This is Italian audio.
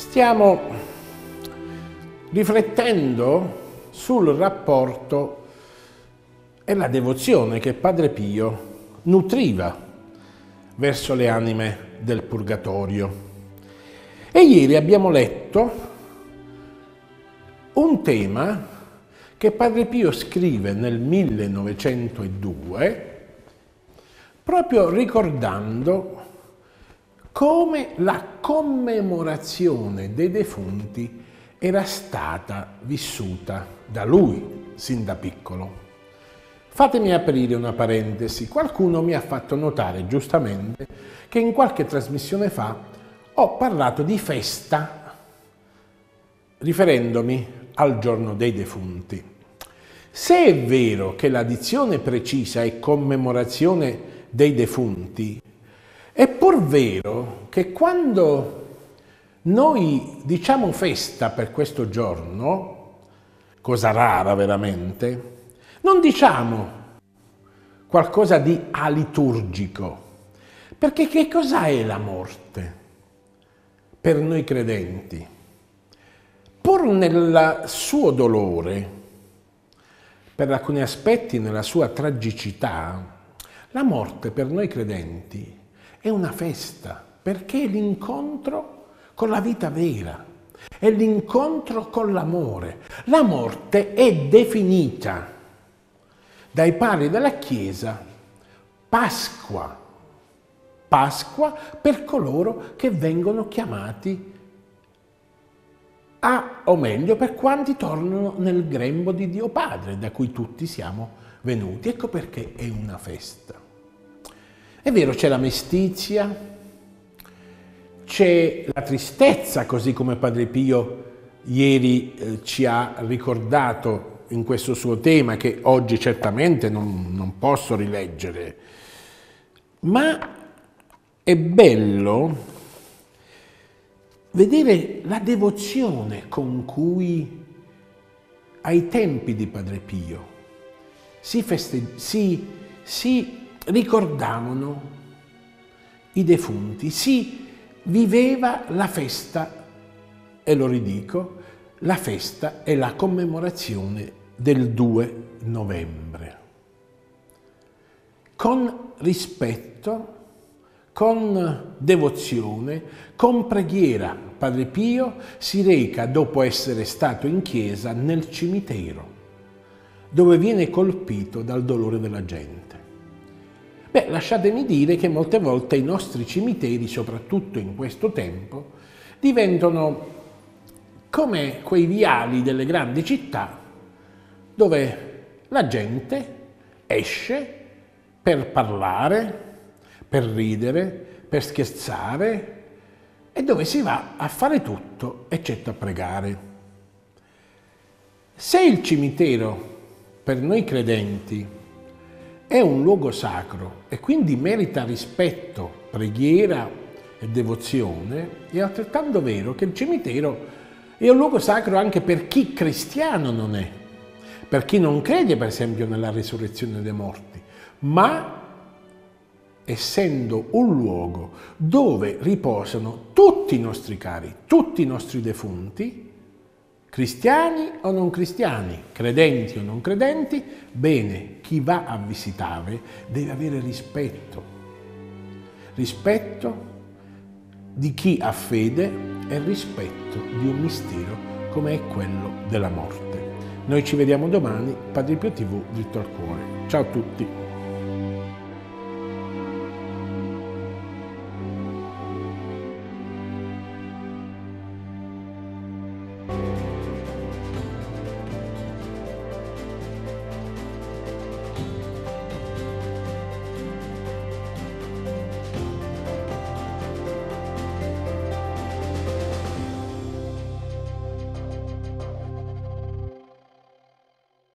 Stiamo riflettendo sul rapporto e la devozione che Padre Pio nutriva verso le anime del purgatorio. E ieri abbiamo letto un tema che Padre Pio scrive nel 1902 proprio ricordando come la commemorazione dei defunti era stata vissuta da lui sin da piccolo. Fatemi aprire una parentesi. Qualcuno mi ha fatto notare giustamente che in qualche trasmissione fa ho parlato di festa riferendomi al giorno dei defunti. Se è vero che la dizione precisa è commemorazione dei defunti, è pur vero che quando noi diciamo festa per questo giorno, cosa rara veramente, non diciamo qualcosa di aliturgico, perché che cosa è la morte per noi credenti? Pur nel suo dolore, per alcuni aspetti nella sua tragicità, la morte per noi credenti è una festa, perché è l'incontro con la vita vera, è l'incontro con l'amore. La morte è definita dai padri della Chiesa Pasqua, Pasqua per coloro che vengono chiamati o meglio, per quanti tornano nel grembo di Dio Padre, da cui tutti siamo venuti. Ecco perché è una festa. È vero, c'è la mestizia, c'è la tristezza, così come Padre Pio ieri ci ha ricordato in questo suo tema, che oggi certamente non posso rileggere, ma è bello vedere la devozione con cui ai tempi di Padre Pio si ricordavano i defunti, si viveva la festa, e lo ridico, la festa è la commemorazione del 2 novembre, con rispetto, con devozione, con preghiera. Padre Pio si reca, dopo essere stato in chiesa, nel cimitero, dove viene colpito dal dolore della gente. Beh, lasciatemi dire che molte volte i nostri cimiteri, soprattutto in questo tempo, diventano come quei viali delle grandi città dove la gente esce per parlare, per ridere, per scherzare, e dove si va a fare tutto eccetto a pregare. Se il cimitero per noi credenti è un luogo sacro e quindi merita rispetto, preghiera e devozione, è altrettanto vero che il cimitero è un luogo sacro anche per chi cristiano non è, per chi non crede per esempio nella risurrezione dei morti, ma essendo un luogo dove riposano tutti i nostri cari, tutti i nostri defunti, cristiani o non cristiani, credenti o non credenti, bene, chi va a visitare deve avere rispetto, rispetto di chi ha fede e rispetto di un mistero come è quello della morte. Noi ci vediamo domani, Padre Pio TV, Dritto al Cuore. Ciao a tutti!